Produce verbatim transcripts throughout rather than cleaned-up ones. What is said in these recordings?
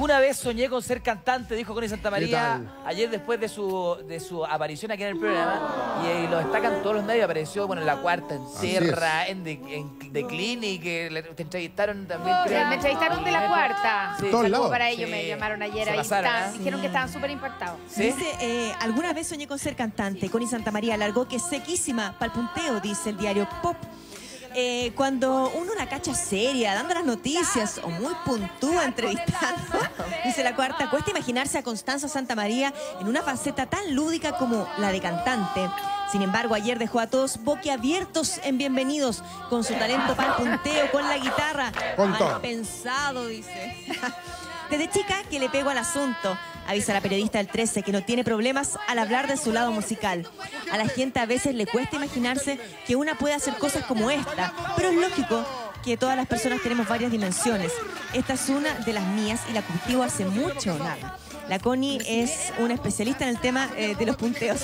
Alguna vez soñé con ser cantante, dijo Coni Santa María ayer después de su, de su aparición aquí en el programa. Y, y lo destacan todos los medios. Apareció, bueno, en La Cuarta, en Sierra, en The, en The Clinic. Que te entrevistaron también. Oh, me entrevistaron de La Cuarta. Sí. Todos lados. Para ellos sí. Me llamaron ayer. Ahí pasaron, ¿eh? Dijeron que estaban súper impactados. ¿Sí? Dice, eh, alguna vez soñé con ser cantante. Sí. Coni Santa María alargó que sequísima pa'l punteo, dice el diario Pop. Eh, cuando uno la cacha seria, dando las noticias o muy puntúa entrevistando, dice La Cuarta, cuesta imaginarse a Constanza Santa María en una faceta tan lúdica como la de cantante. Sin embargo, ayer dejó a todos boquiabiertos en Bienvenidos, con su talento para el punteo, con la guitarra. Mal pensado, dice. Desde chica que le pego al asunto, avisa la periodista del trece, que no tiene problemas al hablar de su lado musical. A la gente a veces le cuesta imaginarse que una puede hacer cosas como esta, pero es lógico que todas las personas tenemos varias dimensiones. Esta es una de las mías y la cultivo hace mucho, nada. La Coni es una especialista en el tema eh, de los punteos.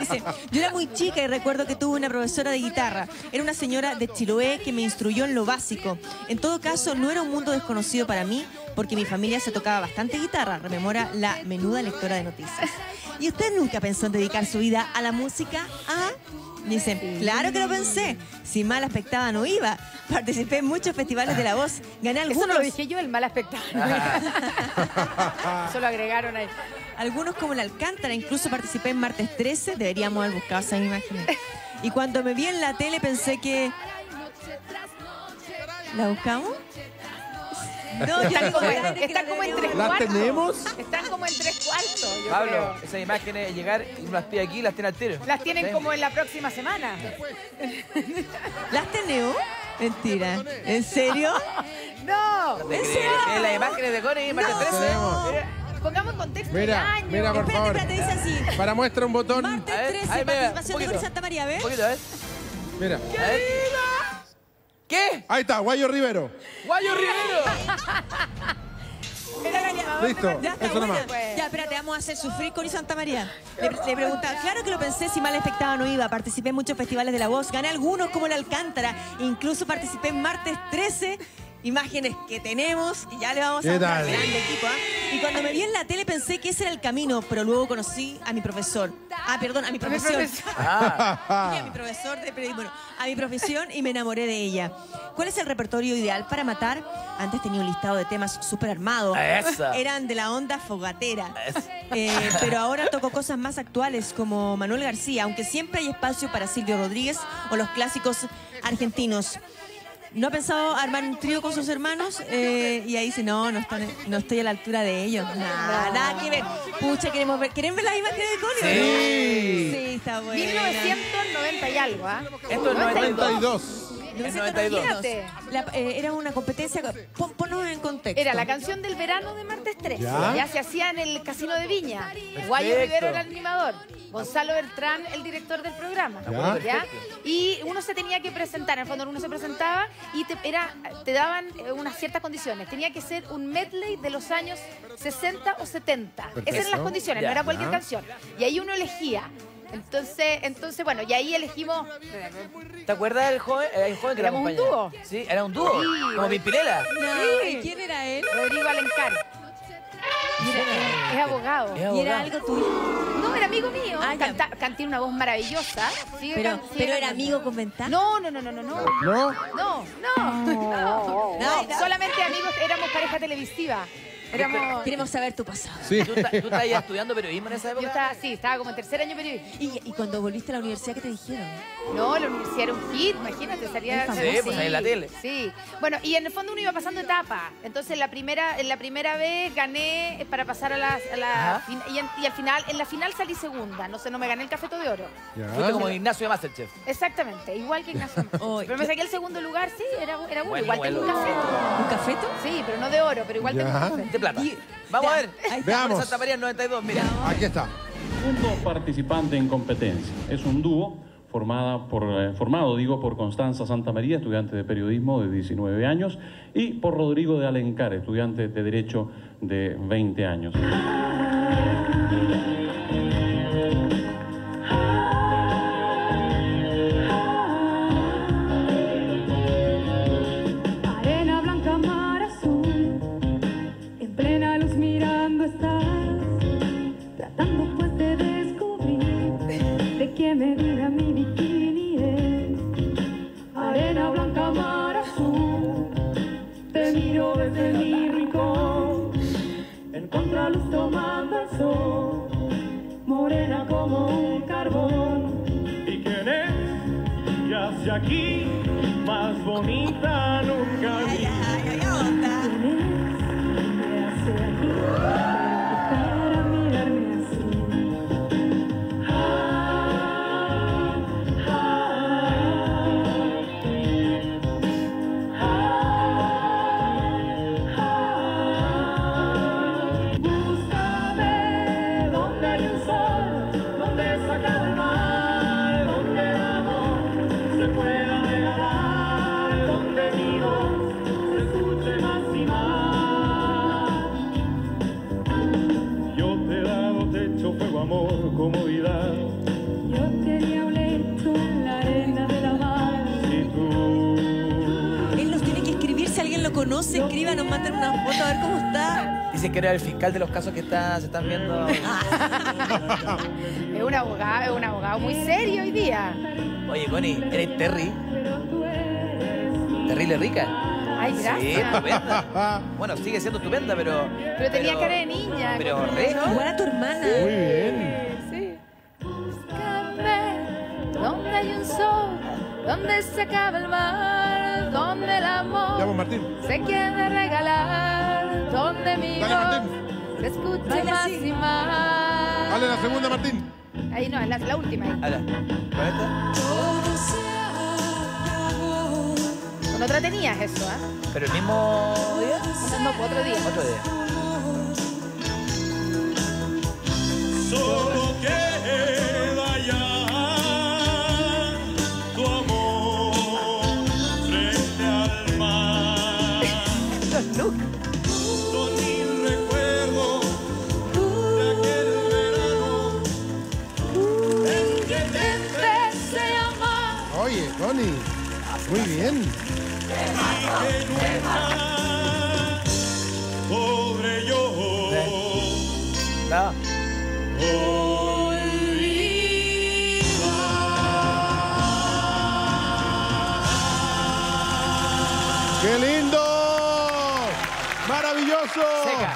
Dice, yo era muy chica y recuerdo que tuve una profesora de guitarra. Era una señora de Chiloé que me instruyó en lo básico. En todo caso, no era un mundo desconocido para mí, porque mi familia se tocaba bastante guitarra, rememora la menuda lectora de noticias. ¿Y usted nunca pensó en dedicar su vida a la música? ¿Ah? Dicen, claro que lo pensé. Si mal aspectaba no iba. Participé en muchos festivales de la voz. Gané algunos. Eso no lo dije yo, el mal aspectado. Eso lo agregaron ahí. Algunos como el Alcántara, incluso participé en Martes trece. Deberíamos haber buscado esa imagen. Y cuando me vi en la tele pensé que... ¿La buscamos? No, están como, está como en tres cuartos. ¿Las tenemos? Están como en tres cuartos, yo Pablo, creo. Esas imágenes de llegar y las pide aquí, las tiene al tiro. Las tienen ¿Ten? como en la próxima semana. ¿Las tenemos? Mentira. ¿En serio? ¡No! ¿En serio? En las imágenes de Coni, Martes trece. No. Pongamos en contexto mira, el año. Mira, por favor. Espérate, dice así. Para muestra un botón. Martes trece, participación de Coni Santa María, ¿ves? Un poquito, ¿ves? Mira. ¡Qué vida! ¿Qué? Ahí está, Guayo Rivero. ¡Guayo Rivero! Listo, ya está, eso nomás. Ya, espérate, vamos a hacer sufrir Coni Santa María. Le, le preguntaba, claro que lo pensé, si mal espectaba no iba. Participé en muchos festivales de la voz, gané algunos como el Alcántara. Incluso participé en Martes trece, imágenes que tenemos, y ya le vamos a mostrar al grande equipo. ¿eh? Y cuando me vi en la tele pensé que ese era el camino, pero luego conocí a mi profesor. Ah, perdón, a mi profesión. A mi profesor, ah. a mi profesor de periodismo. Bueno, a mi profesión y me enamoré de ella. ¿Cuál es el repertorio ideal para matar? Antes tenía un listado de temas súper armado. Esa. Eran de la onda fogatera. Eh, pero ahora toco cosas más actuales como Manuel García, aunque siempre hay espacio para Silvio Rodríguez o los clásicos argentinos. ¿No ha pensado armar un trío con sus hermanos? Eh, y ahí dice, no, no, están, no estoy a la altura de ellos. Nada, nada que ver. Pucha, queremos ver. ¿Quieren ver las imágenes de Coni? Sí. Sí, está bueno. mil novecientos noventa y algo, ¿ah? ¿eh? Esto es noventa y dos. noventa y dos. La, eh, era una competencia, pon, ponnos en contexto. Era la canción del verano de Martes trece. Ya, ya se hacía en el Casino de Viña. Perfecto. Guayo Rivero era el animador, Gonzalo Bertrán el director del programa. ¿Ya? ¿Ya? Y uno se tenía que presentar, en el fondo uno se presentaba y te, era, te daban unas ciertas condiciones. Tenía que ser un medley de los años sesenta o setenta. Perfecto. Esas eran las condiciones, ya, no era cualquier ya. canción. Y ahí uno elegía. Entonces, entonces bueno, y ahí elegimos... ¿Te acuerdas del joven, el joven que era un dúo? Sí, era un dúo, sí. Como Pimpinela. No, sí. ¿Y quién era él? Rodrigo Alencar. Era, es abogado. Es abogado. ¿Y era algo tuyo? No, era amigo mío. Ah, Canta, canté una voz maravillosa. Sí, pero, can, sí, pero era amigo con ventaja. No, no, no, no, no. ¿No? No, no. no. no. no. Solamente amigos, éramos pareja televisiva. Éramos... Queremos saber tu pasado. Sí. ¿Tú, ¿Tú estabas estudiando periodismo en esa época? Yo estaba, sí, estaba como en tercer año de periodismo. ¿Y, ¿Y cuando volviste a la universidad qué te dijeron? No, la universidad era un hit, imagínate, salía... Sí, sí, pues ahí en la tele. Sí, bueno, y en el fondo uno iba pasando etapa. Entonces, la primera, en la primera vez gané para pasar a la... A la y, en, y al final, en la final salí segunda, no sé, no me gané el Cafeto de Oro. Fuiste como Ignacio de MasterChef. Exactamente, igual que Ignacio de MasterChef. Pero me saqué el segundo lugar, sí, era, era uno, bueno, igual bueno. tengo un cafeto. ¿Un cafeto? Sí, pero no de oro, pero igual tengo un cafeto. Plata. Y, Vamos ya, a ver. Ahí veamos. Santa María noventa y dos, mira. Aquí está. Un dos participante en competencia. Es un dúo formada por, eh, formado, digo, por Constanza Santa María, estudiante de periodismo de diecinueve años, y por Rodrigo de Alencar, estudiante de Derecho de veinte años. estás tratando pues de descubrir de qué medida mi bikini es. Arena blanca, mar azul, te miro desde mi rincón, en contraluz tomando el sol, morena como un carbón. ¿Y quién es? ¿Qué hace aquí? Más bonita nunca vi. Para mirarme así. Ay, ay, ay, ay. Búscame donde hay un sol, donde se acaba el mar, donde el amor se pueda regalar, donde mi voz se escuche más y más. Fuego, amor, comodidad. Yo quería un lecho en la arena de la mar. Si tú... Él nos tiene que escribir, si alguien lo conoce, escríbanos, manden una foto a ver cómo está. Dice que era el fiscal de los casos que está, se están viendo. Es un abogado, es un abogado muy serio hoy día. Oye, Coni, ¿eres Terry? Terrible rica. Ay, gracias. Sí, estupenda. Bueno, sigue siendo estupenda, pero... Pero tenía pero, cara de niña. Pero re... ¿no? Igual a tu hermana. Sí, muy bien. Sí. Búscame donde hay un sol, donde se acaba el mar, donde el amor llamo, se quiere regalar, donde mi voz se escucha más sí. y más. Vale, la segunda, Martín. Ahí no, es la, la última. Ahí. Ahora, ¿con esta? No otra tenías eso, ¿ah? ¿eh? Pero el mismo día. No, no, otro día. Otro día. Solo queda ya tu amor frente al mar. Los looks. Son mi recuerdo de aquel verano en que te empecé a amar. Oye, Coni, muy bien. Que nunca podré yo olvidar. ¡Qué lindo! ¡Maravilloso! Seca,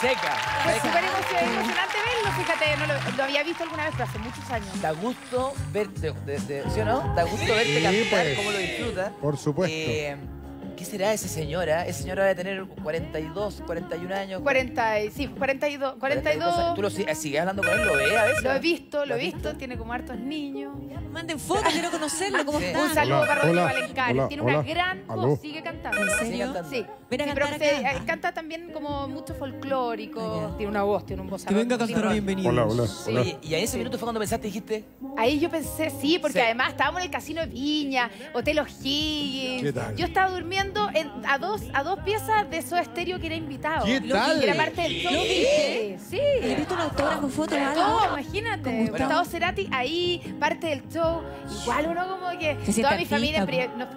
seca. Fue súper emocionante verlo, fíjate, no lo, lo había visto alguna vez, pero hace muchos años. Da gusto verte, de, de, ¿sí o no? Da gusto sí, verte cantar, pues, cómo lo disfrutas. Por supuesto. Eh, ¿Qué será esa señora? Esa señora debe tener cuarenta y dos, cuarenta y uno años. cuarenta, sí, cuarenta y dos, cuarenta y dos. ¿Tú lo sigues hablando con él? ¿Lo ves a veces? Lo he visto, lo he visto, visto. Tiene como hartos niños. Manden fotos, quiero conocerlo, ¿cómo sí. está? Un saludo hola, para Rodrigo Alencar. Tiene hola, una gran aló. voz, sigue cantando. ¿En serio? Sí. Ven a sí, cantar pero acá. Se, canta también como mucho folclórico. Ay, tiene una voz, tiene un voz. Que venga a cantar Bienvenidos. Hola, hola, hola. Sí. Y a ese minuto fue cuando pensaste, dijiste... Ahí yo pensé, sí, porque sí. además estábamos en el Casino de Viña, Hotel O'Higgins. Yo estaba durmiendo en, a, dos, a dos piezas de Soda Stereo que era invitado. ¿Qué tal? Que era parte del show. Sí, sí. ¿Le viste un autógrafo, fotos, algo? No, imagínate. Gustavo Cerati ahí, parte del show. Igual uno como que... Toda mi familia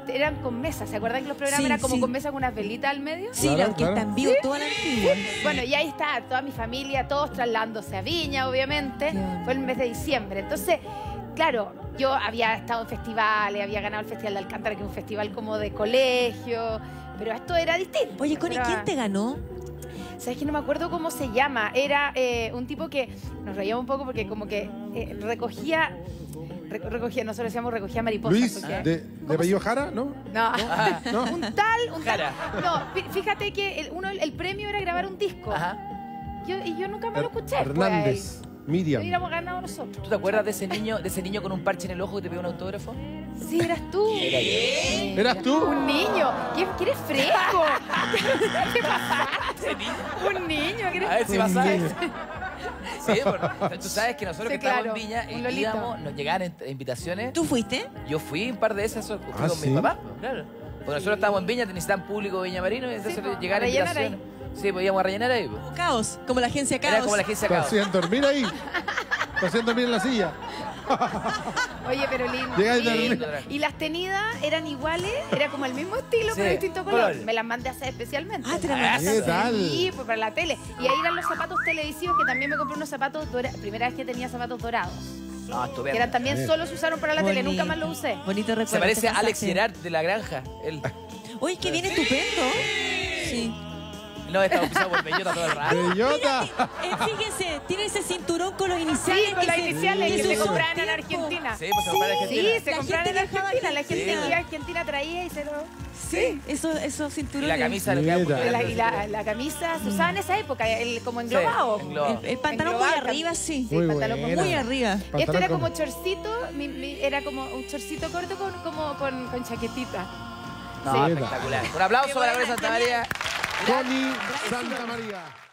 eran con mesas. ¿Se acuerdan que los programas eran como con mesas con unas velitas al medio? Sí, la orquesta en vivo, toda la vida. Bueno, y ahí está toda mi familia, todos trasladándose a Viña, obviamente. Fue el mes de diciembre. Entonces, claro... Yo había estado en festivales, había ganado el Festival de Alcántara, que es un festival como de colegio, pero esto era distinto. Oye, Coni, ¿quién te ganó? Sabes que no me acuerdo cómo se llama. Era eh, un tipo que nos reía un poco porque como que eh, recogía... Recogía, nosotros decíamos recogía mariposas. Luis, porque, de, de apellido Jara, ¿no? No, no. Un tal, un tal. Jara. No, fíjate que el, uno, el premio era grabar un disco. Ajá. Yo, y yo nunca me lo escuché. Hernández. Pues, Miriam. Hubiéramos ganado nosotros. ¿Tú te acuerdas de ese niño, de ese niño con un parche en el ojo que te pidió un autógrafo? Sí, eras tú. Era sí, ¿Eras tú? Un niño. ¿Qué, qué eres fresco? ¿Qué pasaste? Un niño. ¿Qué eres? A ver si pasaste. Sí, porque tú sabes que nosotros sí, que claro, estábamos en Viña eh, íbamos, nos llegaban invitaciones. ¿Tú fuiste? Yo fui un par de esas fui ah, con ¿sí? mi papá. Claro. Porque sí. nosotros estábamos en Viña, necesitaban público viñamarino y entonces sí, pues, llegaban invitaciones. Sí, podíamos rellenar ahí. Como caos, como la agencia caos. Era como la agencia caos. Te hacían dormir ahí. Te hacían dormir en la silla. Oye, pero lindo. lindo. ¿Y las tenidas eran iguales? Era como el mismo estilo, sí, pero distinto color. Color. Me las mandé a hacer especialmente. Ah, te las mandé a hacer. ¿Qué tal? Sí, pues para la tele. Y ahí eran los zapatos televisivos, que también me compré unos zapatos dorados. Primera vez que tenía zapatos dorados. No, que eran también bien. Solo se usaron para la Boni. tele, nunca más lo usé. Bonito recuerdo. Se parece a Alex Gerard de La Granja. Él. Uy, que viene estupendo. Sí. sí. No, estaba pisado por Bellota todo el rato. ¡Bellota! Mira, fíjese, tiene ese cinturón con los iniciales. Sí, con las iniciales que se, que se compraban en Argentina. Sí, pues se compraban en Argentina. Sí, se compraban en Argentina. La gente que iba a Argentina traía y se lo... Sí, esos eso cinturones. Y la camisa. La, y la, la camisa se usaba en esa época, el, como englobado. Sí, englobado. El, el pantalón englobado, muy arriba, sí. Sí, muy pantalón buena. muy arriba. Pantalón Esto era como chorcito, mi, mi, era como un chorcito corto con, como, con, con chaquetita. No, sí, espectacular. Un aplauso para Coni Santa María. Coni Santa María.